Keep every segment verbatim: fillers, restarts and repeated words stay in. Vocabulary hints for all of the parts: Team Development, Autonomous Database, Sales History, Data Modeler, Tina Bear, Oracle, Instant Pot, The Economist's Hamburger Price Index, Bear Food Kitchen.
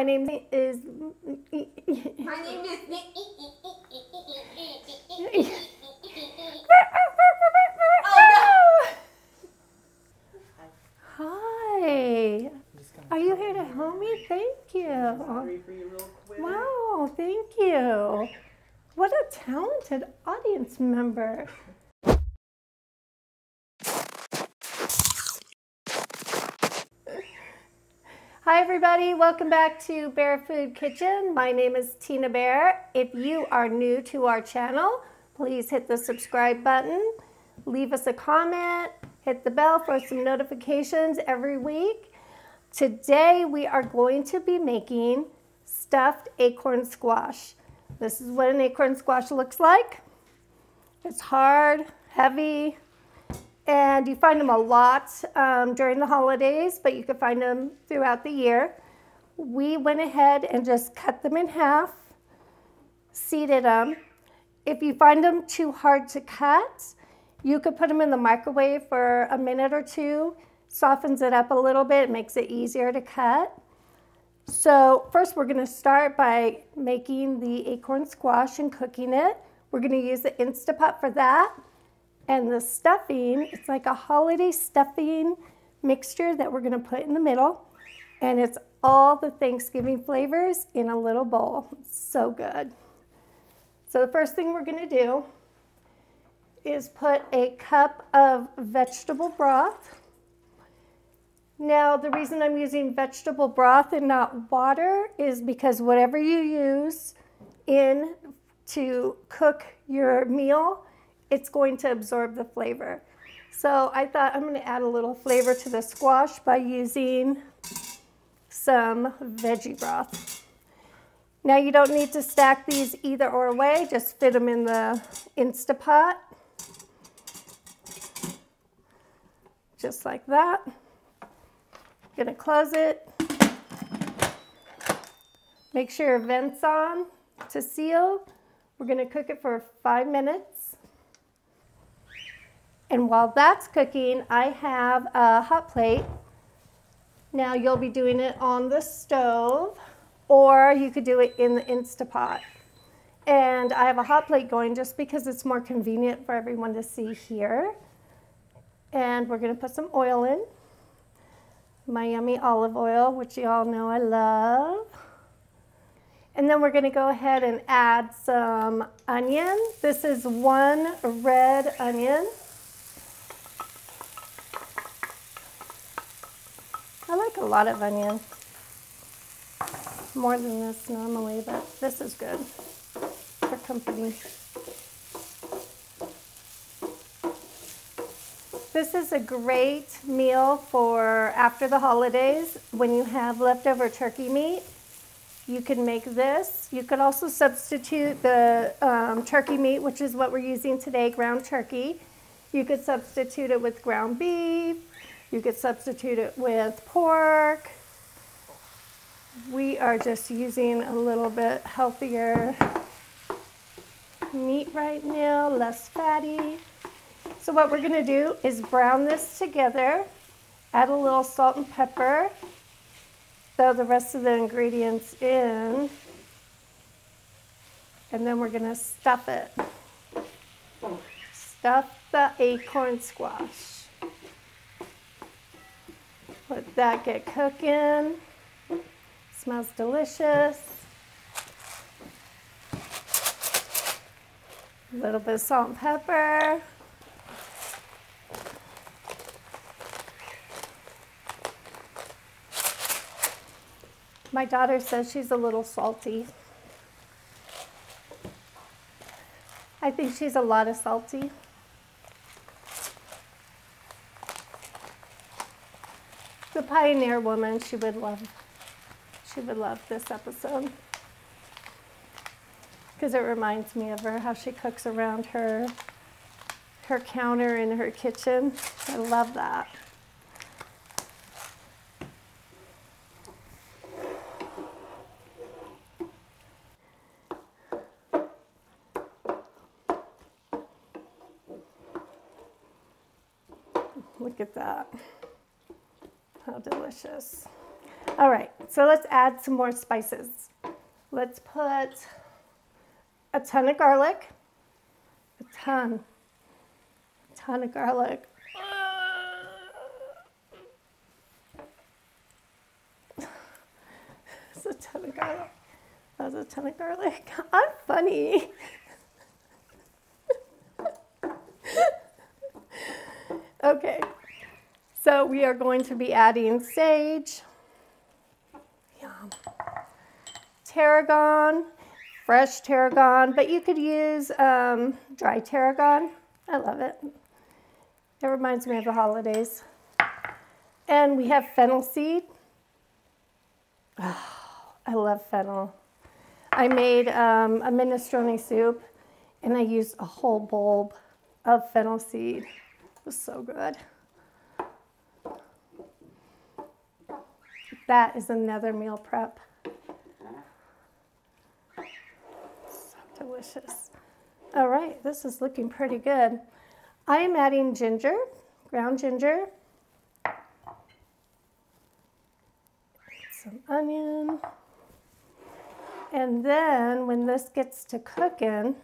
My name is... My name is... Oh, no. Hi. Are you here to help me? Thank you. Wow, thank you. What a talented audience member. Hi everybody, welcome back to Bear Food Kitchen. My name is Tina Bear. If you are new to our channel, please hit the subscribe button, leave us a comment, hit the bell for some notifications every week. Today we are going to be making stuffed acorn squash. This is what an acorn squash looks like. It's hard, heavy, and you find them a lot um, during the holidays, but you can find them throughout the year. We went ahead and just cut them in half, seeded them. If you find them too hard to cut, you could put them in the microwave for a minute or two, softens it up a little bit, makes it easier to cut. So first we're gonna start by making the acorn squash and cooking it. We're gonna use the Instant Pot for that. And the stuffing, it's like a holiday stuffing mixture that we're gonna put in the middle. And it's all the Thanksgiving flavors in a little bowl. It's so good. So the first thing we're gonna do is put a cup of vegetable broth. Now, the reason I'm using vegetable broth and not water is because whatever you use in to cook your meal, it's going to absorb the flavor. So I thought I'm gonna add a little flavor to the squash by using some veggie broth. Now you don't need to stack these either or way, just fit them in the Instant Pot, just like that. Gonna close it. Make sure your vent's on to seal. We're gonna cook it for five minutes. And while that's cooking, I have a hot plate. Now you'll be doing it on the stove, or you could do it in the Instant Pot. And I have a hot plate going just because it's more convenient for everyone to see here. And we're gonna put some oil in. My yummy olive oil, which you all know I love. And then we're gonna go ahead and add some onion. This is one red onion. I like a lot of onion, more than this normally, but this is good for company. This is a great meal for after the holidays when you have leftover turkey meat. You can make this. You could also substitute the um, turkey meat, which is what we're using today, ground turkey. You could substitute it with ground beef. You could substitute it with pork. We are just using a little bit healthier meat right now, less fatty. So what we're gonna do is brown this together, add a little salt and pepper, throw the rest of the ingredients in, and then we're gonna stuff it. Stuff the acorn squash. Let that get cooking. Smells delicious. A little bit of salt and pepper. My daughter says she's a little salty. I think she's a lot of salty. The pioneer woman, she would love, she would love this episode because it reminds me of her, how she cooks around her, her counter in her kitchen. I love that. Look at that. How delicious. All right, so let's add some more spices. Let's put a ton of garlic, a ton, a ton of garlic. That's a ton of garlic. That was a ton of garlic. I'm funny. Okay, so we are going to be adding sage, yum, tarragon, fresh tarragon, but you could use um, dry tarragon. I love it. It reminds me of the holidays. And we have fennel seed. Oh, I love fennel. I made um, a minestrone soup and I used a whole bulb of fennel seed. It was so good. That is another meal prep. So delicious. All right, this is looking pretty good. I am adding ginger, ground ginger, some onion, and then when this gets to cooking,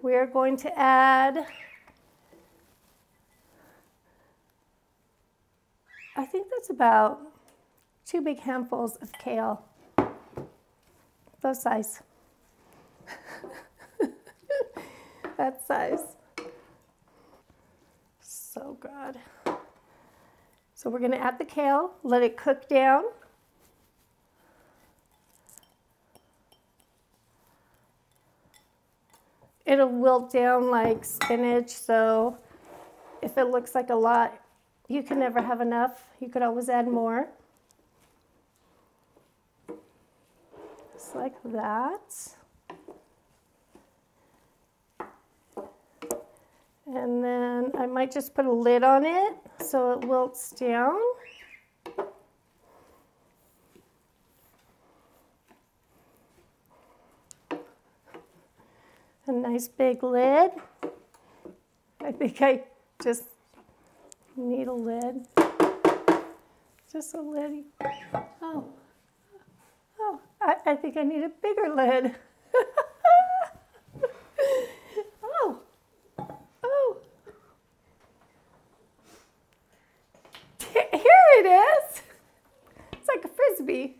we're going to add, I think that's about two big handfuls of kale, those size, that size, so good. So we're going to add the kale, let it cook down. It'll wilt down like spinach, so if it looks like a lot, you can never have enough. You could always add more. Just like that. And then I might just put a lid on it so it wilts down. A nice big lid. I think I just need a lid. Just a lid. Oh, oh! I, I think I need a bigger lid. Oh, oh! Here it is. It's like a frisbee.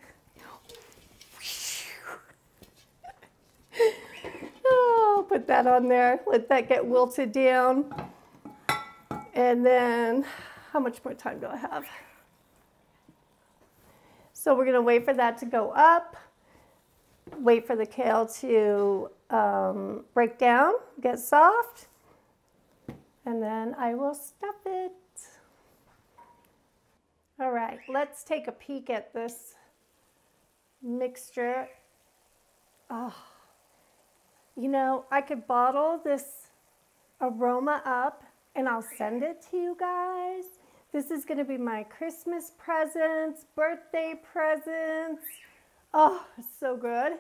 Put that on there, let that get wilted down. And then, how much more time do I have? So we're gonna wait for that to go up, wait for the kale to um, break down, get soft, and then I will stuff it. All right, let's take a peek at this mixture. Oh. You know, I could bottle this aroma up and I'll send it to you guys. This is going to be my Christmas presents, birthday presents. Oh, it's so good.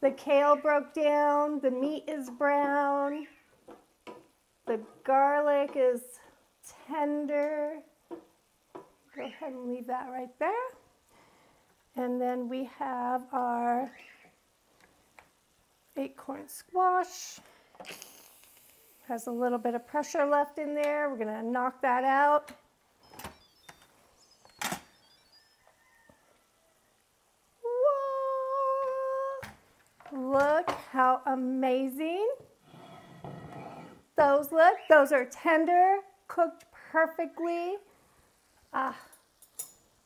The kale broke down. The meat is brown. The garlic is tender. Go ahead and leave that right there. And then we have our acorn squash. Has a little bit of pressure left in there. We're going to knock that out. Whoa! Look how amazing those look. Those are tender, cooked perfectly. Ah,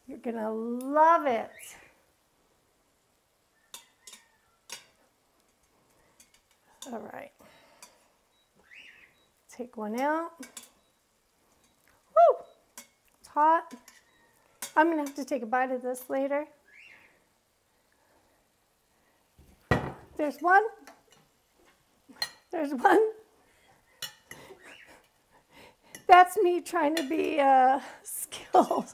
you're going to love it. All right, take one out. Woo! It's hot. I'm gonna have to take a bite of this later. There's one. There's one. That's me trying to be uh, skilled.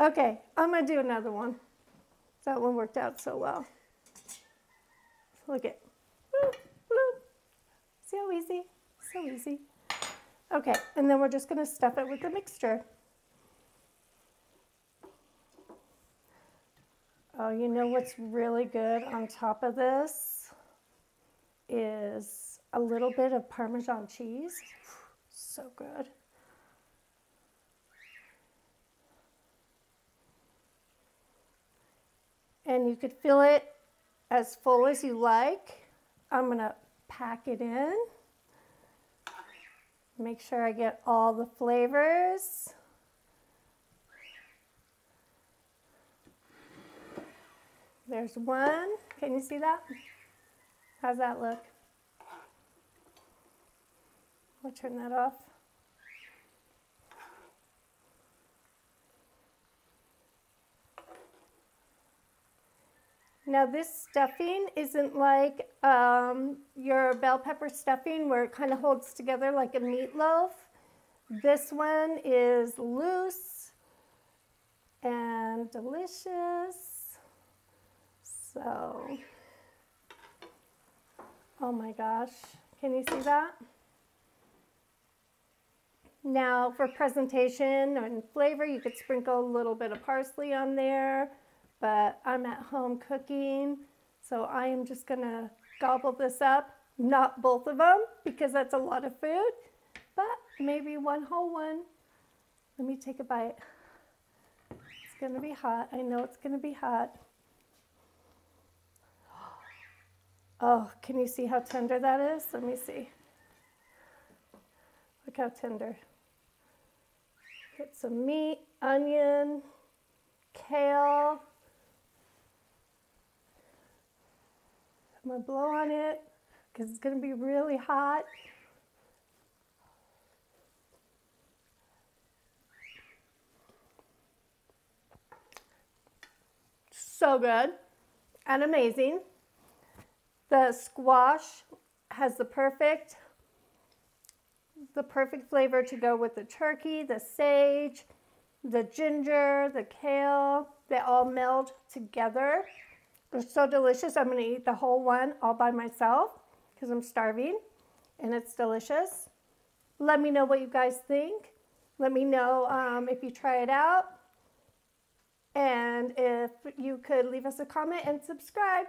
Okay, I'm gonna do another one. That one worked out so well. Look at, see how easy, see So easy. Okay, and then we're just going to stuff it with the mixture. Oh, you know what's really good on top of this is a little bit of Parmesan cheese. So good. And you could fill it as full as you like. I'm gonna pack it in. Make sure I get all the flavors. There's one. Can you see that? How's that look? I'll turn that off. Now this stuffing isn't like um, your bell pepper stuffing where it kind of holds together like a meatloaf. This one is loose and delicious. So, oh my gosh, can you see that? Now for presentation and flavor, you could sprinkle a little bit of parsley on there. But I'm at home cooking, so I am just going to gobble this up. Not both of them, because that's a lot of food, but maybe one whole one. Let me take a bite. It's going to be hot. I know it's going to be hot. Oh, can you see how tender that is? Let me see. Look how tender. Get some meat, onion, kale. I'm going to blow on it because it's going to be really hot. So good and amazing. The squash has the perfect, the perfect flavor to go with the turkey, the sage, the ginger, the kale. They all meld together. They're so delicious. I'm going to eat the whole one all by myself because I'm starving and it's delicious. Let me know what you guys think. Let me know um, if you try it out, and if you could leave us a comment and subscribe.